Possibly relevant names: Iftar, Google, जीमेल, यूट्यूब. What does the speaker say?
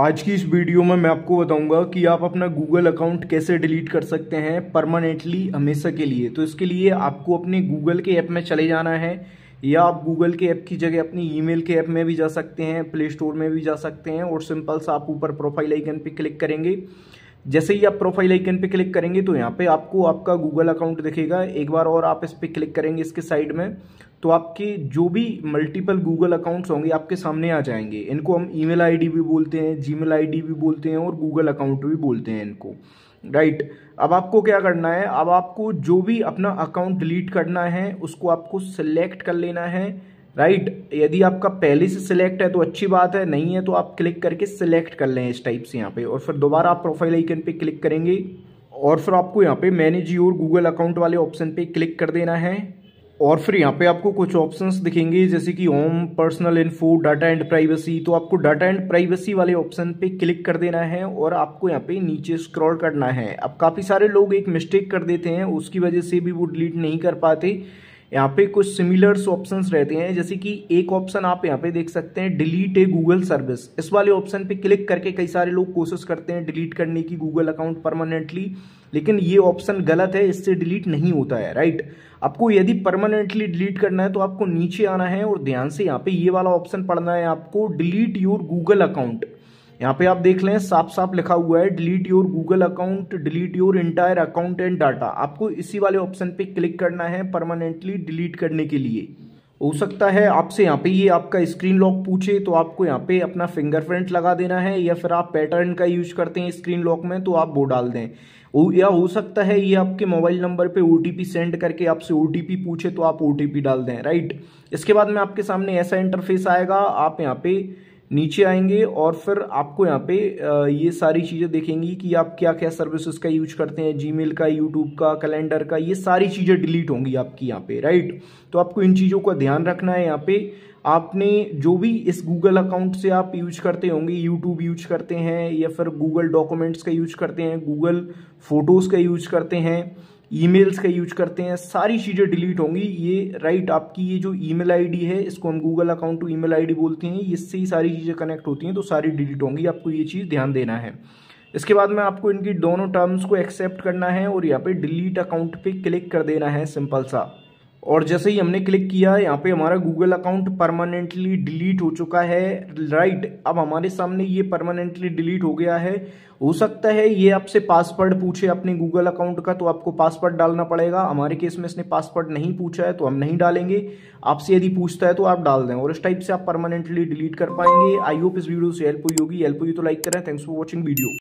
आज की इस वीडियो में मैं आपको बताऊंगा कि आप अपना गूगल अकाउंट कैसे डिलीट कर सकते हैं परमानेंटली, हमेशा के लिए। तो इसके लिए आपको अपने गूगल के ऐप में चले जाना है, या आप गूगल के ऐप की जगह अपनी ईमेल के ऐप में भी जा सकते हैं, प्ले स्टोर में भी जा सकते हैं। और सिंपल सा आप ऊपर प्रोफाइल आइकन पे क्लिक करेंगे। जैसे ही आप प्रोफाइल आइकन पे क्लिक करेंगे तो यहाँ पे आपको आपका गूगल अकाउंट दिखेगा। एक बार और आप इस पर क्लिक करेंगे इसके साइड में, तो आपके जो भी मल्टीपल गूगल अकाउंट्स होंगे आपके सामने आ जाएंगे। इनको हम ईमेल आईडी भी बोलते हैं, जीमेल आईडी भी बोलते हैं और गूगल अकाउंट भी बोलते हैं इनको, राइट। अब आपको क्या करना है, अब आपको जो भी अपना अकाउंट डिलीट करना है उसको आपको सिलेक्ट कर लेना है, राइट। यदि आपका पहले से सिलेक्ट है तो अच्छी बात है, नहीं है तो आप क्लिक करके सिलेक्ट कर लें इस टाइप से यहाँ पे। और फिर दोबारा आप प्रोफाइल आइकन पे क्लिक करेंगे और फिर आपको यहाँ पे मैनेज योर गूगल अकाउंट वाले ऑप्शन पे क्लिक कर देना है। और फिर यहाँ पे आपको कुछ ऑप्शंस दिखेंगे जैसे कि home, personal info, data and privacy. तो आपको डाटा एंड प्राइवेसी वाले ऑप्शन पे क्लिक कर देना है और आपको यहाँ पे नीचे स्क्रॉल करना है। अब काफ़ी सारे लोग एक मिस्टेक कर देते हैं, उसकी वजह से भी वो डिलीट नहीं कर पाते। यहाँ पे कुछ सिमिलर्स ऑप्शंस रहते हैं, जैसे कि एक ऑप्शन आप यहाँ पे देख सकते हैं, डिलीट ए गूगल सर्विस। इस वाले ऑप्शन पे क्लिक करके कई सारे लोग कोशिश करते हैं डिलीट करने की गूगल अकाउंट परमानेंटली, लेकिन ये ऑप्शन गलत है, इससे डिलीट नहीं होता है, राइट। आपको यदि परमानेंटली डिलीट करना है तो आपको नीचे आना है और ध्यान से यहाँ पे ये वाला ऑप्शन पढ़ना है आपको, डिलीट योर गूगल अकाउंट। यहाँ पे आप देख लें साफ साफ लिखा हुआ है, delete your Google account, delete your entire account and data. आपको इसी वाले ऑप्शन पे क्लिक करना है परमानेंटली डिलीट करने के लिए। हो सकता है आपसे यहाँ पे ये आपका स्क्रीन लॉक पूछे, तो आपको यहाँ पे अपना फिंगरप्रिंट लगा देना है, या फिर आप पैटर्न का यूज करते हैं स्क्रीन लॉक में तो आप वो डाल दें। या हो सकता है ये आपके मोबाइल नंबर पे ओटीपी सेंड करके आपसे ओटीपी पूछे तो आप ओटीपी डाल दें, राइट। इसके बाद में आपके सामने ऐसा इंटरफेस आएगा, आप यहाँ पे नीचे आएंगे और फिर आपको यहाँ पे ये सारी चीज़ें देखेंगी कि आप क्या क्या सर्विसेज का यूज करते हैं, जीमेल का, यूट्यूब का, कैलेंडर का, ये सारी चीज़ें डिलीट होंगी आपकी यहाँ पे, राइट। तो आपको इन चीज़ों का ध्यान रखना है। यहाँ पे आपने जो भी इस गूगल अकाउंट से आप यूज करते होंगे, यूट्यूब यूज करते हैं या फिर गूगल डॉक्यूमेंट्स का यूज करते हैं, गूगल फोटोज़ का यूज करते हैं, ईमेल्स का यूज करते हैं, सारी चीज़ें डिलीट होंगी ये, राइट। आपकी ये जो ईमेल आईडी है इसको हम Google account to email ID बोलते हैं, इससे ही सारी चीज़ें कनेक्ट होती हैं तो सारी डिलीट होंगी, आपको ये चीज़ ध्यान देना है। इसके बाद में आपको इनकी दोनों टर्म्स को एक्सेप्ट करना है और यहाँ पे डिलीट अकाउंट पे क्लिक कर देना है, सिंपल सा। और जैसे ही हमने क्लिक किया यहाँ पे हमारा गूगल अकाउंट परमानेंटली डिलीट हो चुका है, राइट। अब हमारे सामने ये परमानेंटली डिलीट हो गया है। हो सकता है ये आपसे पासवर्ड पूछे अपने गूगल अकाउंट का, तो आपको पासवर्ड डालना पड़ेगा। हमारे केस में इसने पासवर्ड नहीं पूछा है तो हम नहीं डालेंगे, आपसे यदि पूछता है तो आप डाल दें और इस टाइप से आप परमानेंटली डिलीट कर पाएंगे। आई होप इस वीडियो से हेल्प हुई होगी, हेल्प हुई तो लाइक करें। Thanks for watching video.